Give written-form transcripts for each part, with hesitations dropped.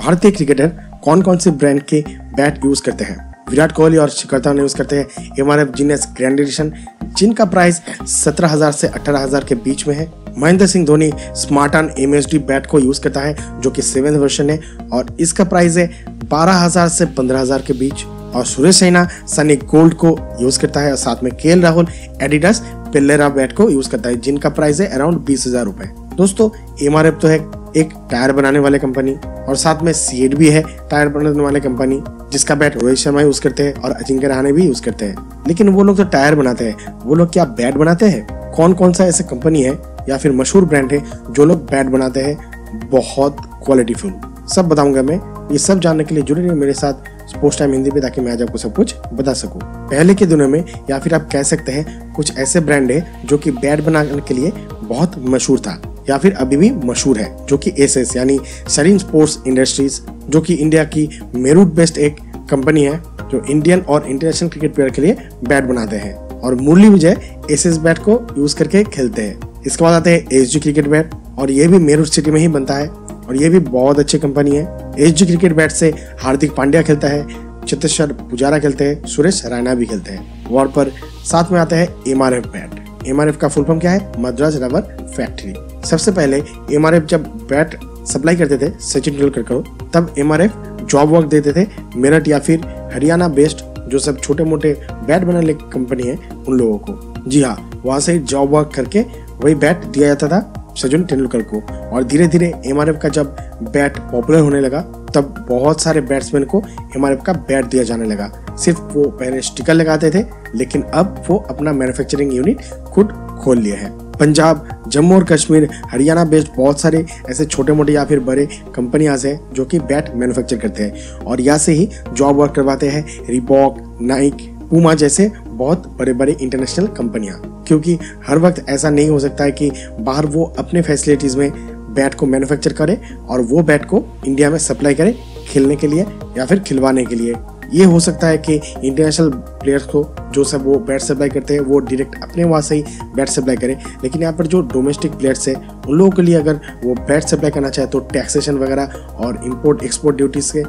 भारतीय क्रिकेटर कौन कौन से ब्रांड के बैट यूज करते हैं। विराट कोहली और शिखर धवन यूज करते हैं एमआरएफ जीनेस ग्रैंड एडिशन, जिनका प्राइस 17,000 से 18,000 के बीच में है। Mahendra Singh Dhoni Spartan MSD bat को यूज करता है, जो कि 7th वर्जन है और इसका प्राइस है 12,000 से 15,000 के बीच। और सुरेश रैना सनी गोल्ड को यूज करता है और साथ में K L Rahul Adidas Pellara bat को यूज करता है, जिनका प्राइस है अराउंड 20,000 रुपए। दोस्तों एमआरएफ तो है एक टायर बनाने वाले कंपनी और साथ में सीएड भी है टायर बनाने वाले कंपनी, जिसका बैट रोहित शर्मा यूज करते हैं और अजिंक्य भी यूज करते हैं। लेकिन वो लोग तो टायर बनाते हैं, वो लोग क्या बैट बनाते हैं? कौन कौन सा ऐसे कंपनी है या फिर मशहूर ब्रांड है जो लोग बैट बनाते हैं बहुत क्वालिटीफुल, सब बताऊंगा मैं। ये सब जानने के लिए जुड़े रहिए मेरे साथ स्पोर्ट्स टाइम हिंदी पे, ताकि मैं आज आपको सब कुछ बता सकूं। पहले के दिनों में या फिर आप कह सकते हैं कुछ ऐसे ब्रांड है जो कि बैट बनाने के लिए बहुत मशहूर था या फिर अभी भी मशहूर है, जो कि एसएस यानी सरीन स्पोर्ट्स इंडस्ट्रीज, जो कि इंडिया की मेरूट बेस्ड एक कंपनी है जो इंडियन और इंटरनेशनल क्रिकेट प्लेयर के लिए बैट बनाते हैं। और मुरली विजय एसएस बैट को यूज करके खेलते हैं। इसके बाद आते हैं एजी क्रिकेट बैट, और ये भी मेरूट सिटी में ही बनता है और ये भी बहुत अच्छी कंपनी है। एजी क्रिकेट बैट से हार्दिक पांड्या खेलता है, चेतेश्वर पुजारा खेलते हैं, सुरेश रैना भी खेलते हैं। वॉर पर साथ में आता है एमआरएफ बैट। एमआरएफ का फुल फॉर्म क्या है? Madras rubber factory. सबसे पहले एमआरएफ जब बैट सप्लाई करते थे सचिन तेंडुलकर को, तब एमआरएफ जॉब वर्क देते थे मेरठ या फिर हरियाणा बेस्ड जो सब छोटे मोटे बैट बनाने वाली कंपनी है उन लोगों को। जी हाँ, वहाँ से जॉब वर्क करके वही बैट दिया जाता था सचिन तेंदुलकर को। और धीरे धीरे एमआरएफ का जब बैट पॉपुलर होने लगा, तब बहुत सारे बैट्समैन को एमआरएफ का बैट दिया जाने लगा। सिर्फ वो पहले स्टिकर लगाते थे, लेकिन अब वो अपना मैन्युफैक्चरिंग यूनिट खुद खोल लिए हैं। पंजाब, जम्मू और कश्मीर, हरियाणा बेस्ड बहुत सारे ऐसे छोटे मोटे या फिर बड़े कंपनियां हैं जो कि बैट मैन्युफैक्चर करते हैं और यहाँ से ही जॉब वर्क करवाते हैं रिबॉक, नाइक, पुमा जैसे बहुत बड़े बड़े इंटरनेशनल कंपनियां, क्योंकि हर वक्त ऐसा नहीं हो सकता है कि बाहर वो अपने फैसिलिटीज में बैट को मैन्युफैक्चर करे और वो बैट को इंडिया में सप्लाई करे खेलने के लिए या फिर खिलवाने के लिए। ये हो सकता है कि इंटरनेशनल प्लेयर्स को जो सब वो बैट सप्लाई करते हैं वो डायरेक्ट अपने वहाँ से ही बैट सप्लाई करें, लेकिन यहाँ पर जो डोमेस्टिक प्लेयर्स है उन लोगों के लिए अगर वो बैट सप्लाई करना चाहे तो टैक्सेशन वगैरह और इम्पोर्ट एक्सपोर्ट ड्यूटीज के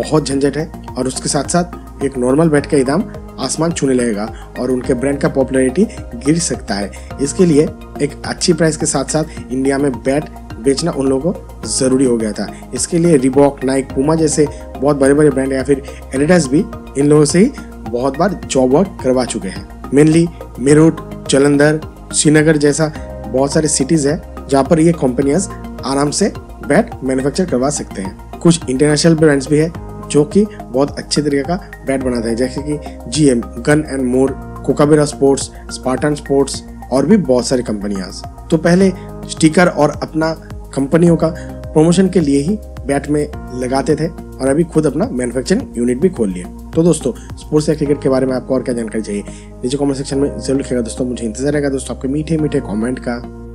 बहुत झंझट है और उसके साथ साथ एक नॉर्मल बैट का ही दाम आसमान छूने लगेगा और उनके ब्रांड का पॉपुलैरिटी गिर सकता है। इसके लिए एक अच्छी प्राइस के साथ साथ इंडिया में बैट बेचना उन लोगों को ज़रूरी हो गया था। इसके लिए रिबॉक, नाइक, पुमा जैसे बहुत बड़े बड़े ब्रांड या फिर एडिडस भी इन लोगों से ही बहुत बार जॉब वर्क करवा चुके हैं। मेनली मेरठ, जालंधर, श्रीनगर जैसा बहुत सारे सिटीज़ है जहाँ पर ये कंपनियाँ आराम से बैट मैन्युफैक्चर करवा सकते हैं। कुछ इंटरनेशनल ब्रांड्स भी है जो कि बहुत अच्छे तरीके का बैट बनाता है, जैसे कि G M, gun and Moore, Kookaburra sports, Spartan sports और भी बहुत सारी कंपनियां। तो पहले स्टिकर और अपना कंपनियों का प्रमोशन के लिए ही बैट में लगाते थे और अभी खुद अपना मैन्युफैक्चरिंग यूनिट भी खोल लिए। तो दोस्तों स्पोर्ट्स या क्रिकेट के बारे में आपको और क्या जानकारी चाहिए नीचे कमेंट सेक्शन में जरूर लिखिएगा। दोस्तों मुझे इंतजार रहेगा दोस्तों आपके मीठे मीठे कॉमेंट का।